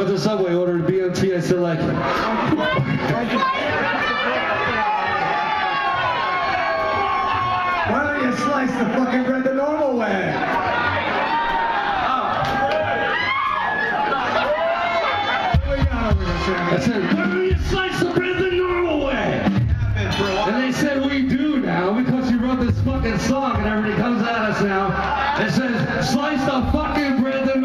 But the Subway ordered BMT, I still like it. Why don't you slice the fucking bread the normal way? I said, why don't you slice the bread the normal way? And they said, we do now, because you wrote this fucking song and everything comes at us now. It says, slice the fucking bread the normal way.